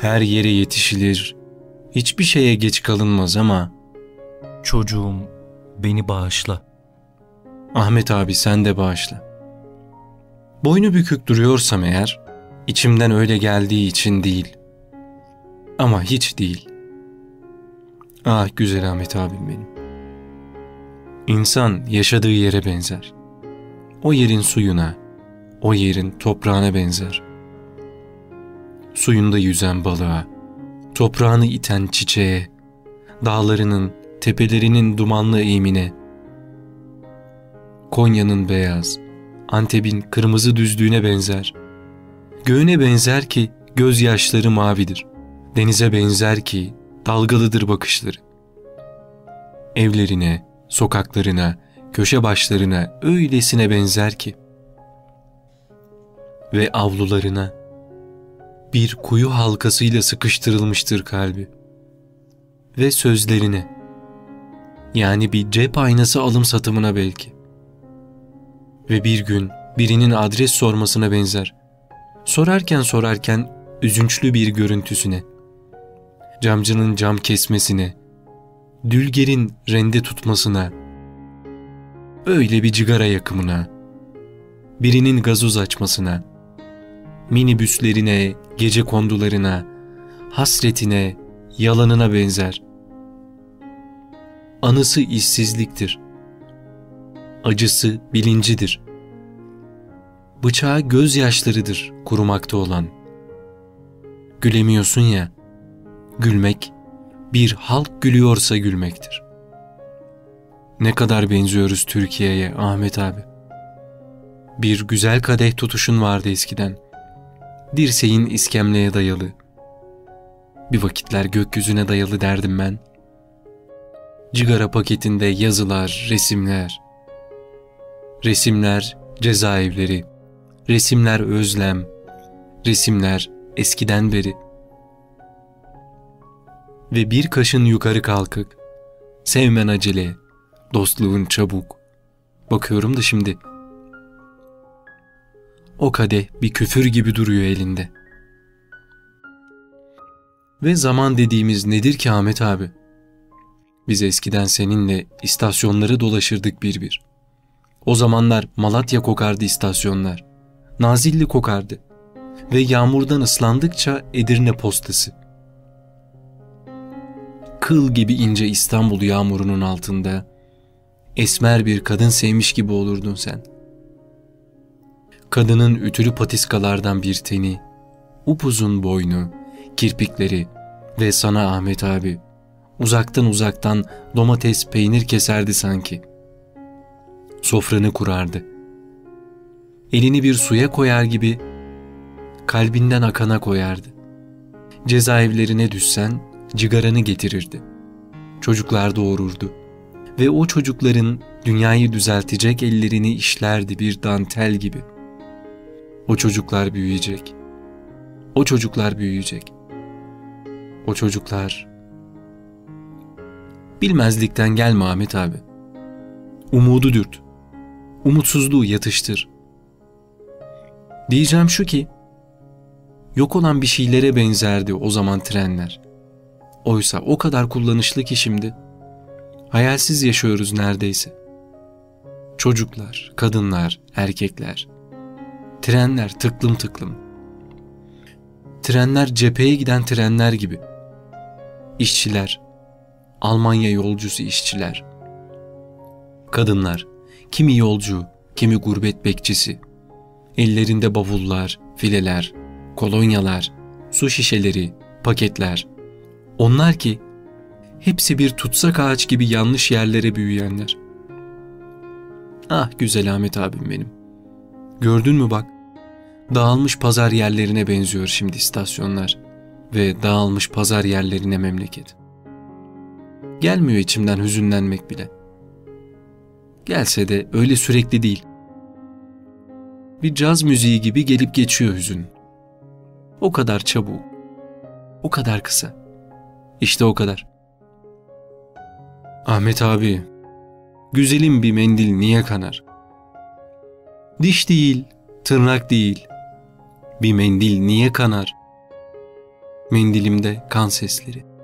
her yere yetişilir, hiçbir şeye geç kalınmaz ama... Çocuğum, beni bağışla. Ahmet abi, sen de bağışla. Boynu bükük duruyorsam eğer, içimden öyle geldiği için değil. Ama hiç değil. Ah güzel Ahmet abim benim. İnsan yaşadığı yere benzer. O yerin suyuna, o yerin toprağına benzer. Suyunda yüzen balığa, toprağını iten çiçeğe, dağlarının, tepelerinin dumanlı eğimine, Konya'nın beyaz, Antep'in kırmızı düzlüğüne benzer. Göğüne benzer ki gözyaşları mavidir. Denize benzer ki dalgalıdır bakışları. Evlerine, sokaklarına, köşe başlarına öylesine benzer ki. Ve avlularına bir kuyu halkasıyla sıkıştırılmıştır kalbi. Ve sözlerine, yani bir cep aynası alım satımına belki. Ve bir gün birinin adres sormasına benzer. Sorarken üzünçlü bir görüntüsüne, camcının cam kesmesine, dülgerin rende tutmasına, öyle bir cigara yakımına, birinin gazoz açmasına, minibüslerine, gece kondularına, hasretine, yalanına benzer. Anısı işsizliktir. Acısı bilincidir. Bıçağı gözyaşlarıdır kurumakta olan. Gülemiyorsun ya, gülmek bir halk gülüyorsa gülmektir. Ne kadar benziyoruz Türkiye'ye Ahmet abi. Bir güzel kadeh tutuşun vardı eskiden. Dirseğin iskemleye dayalı. Bir vakitler gökyüzüne dayalı derdim ben. Cigara paketinde yazılar, resimler. Resimler cezaevleri, resimler özlem, resimler eskiden beri. Ve bir kaşın yukarı kalkık, sevmen acele, dostluğun çabuk. Bakıyorum da şimdi. O kadeh bir küfür gibi duruyor elinde. Ve zaman dediğimiz nedir ki Ahmet abi? Biz eskiden seninle istasyonları dolaşırdık bir bir. O zamanlar Malatya kokardı istasyonlar, Nazilli kokardı ve yağmurdan ıslandıkça Edirne postası. Kıl gibi ince İstanbul yağmurunun altında esmer bir kadın sevmiş gibi olurdun sen. Kadının ütülü patiskalardan bir teni, upuzun boynu, kirpikleri ve sana Ahmet abi uzaktan domates peynir keserdi sanki. Sofranı kurardı. Elini bir suya koyar gibi kalbinden akana koyardı. Cezaevlerine düşsen cigaranı getirirdi. Çocuklar doğururdu. Ve o çocukların dünyayı düzeltecek ellerini işlerdi bir dantel gibi. O çocuklar büyüyecek. O çocuklar büyüyecek. O çocuklar... Bilmezlikten gelme Ahmet abi. Umudu dürt. Umutsuzluğu yatıştır. Diyeceğim şu ki, yok olan bir şeylere benzerdi o zaman trenler. Oysa o kadar kullanışlı ki şimdi. Hayalsiz yaşıyoruz neredeyse. Çocuklar, kadınlar, erkekler. Trenler tıklım tıklım. Trenler cepheye giden trenler gibi. İşçiler, Almanya yolcusu işçiler. Kadınlar, kimi yolcu, kimi gurbet bekçisi. Ellerinde bavullar, fileler, kolonyalar, su şişeleri, paketler. Onlar ki hepsi bir tutsak ağaç gibi yanlış yerlere büyüyenler. Ah güzel Ahmet abim benim. Gördün mü bak, dağılmış pazar yerlerine benziyor şimdi istasyonlar ve dağılmış pazar yerlerine memleket. Gelmiyor içimden hüzünlenmek bile. Gelse de öyle sürekli değil. Bir caz müziği gibi gelip geçiyor hüzün. O kadar çabuk. O kadar kısa. İşte o kadar. Ahmet abi, güzelim bir mendil niye kanar? Diş değil, tırnak değil. Bir mendil niye kanar? mendilimde kan sesleri.